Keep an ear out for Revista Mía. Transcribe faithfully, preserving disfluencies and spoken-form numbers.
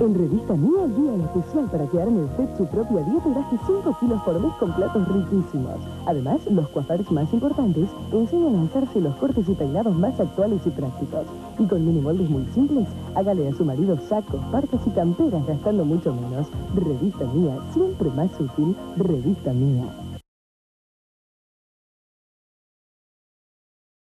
En Revista Mía, guía especial para que arme usted su propia dieta y baje cinco kilos por mes con platos riquísimos. Además, los coiffeurs más importantes enseñan a hacerse los cortes y peinados más actuales y prácticos. Y con mini moldes muy simples, hágale a su marido sacos, parcas y camperas gastando mucho menos. Revista Mía, siempre más útil. Revista Mía.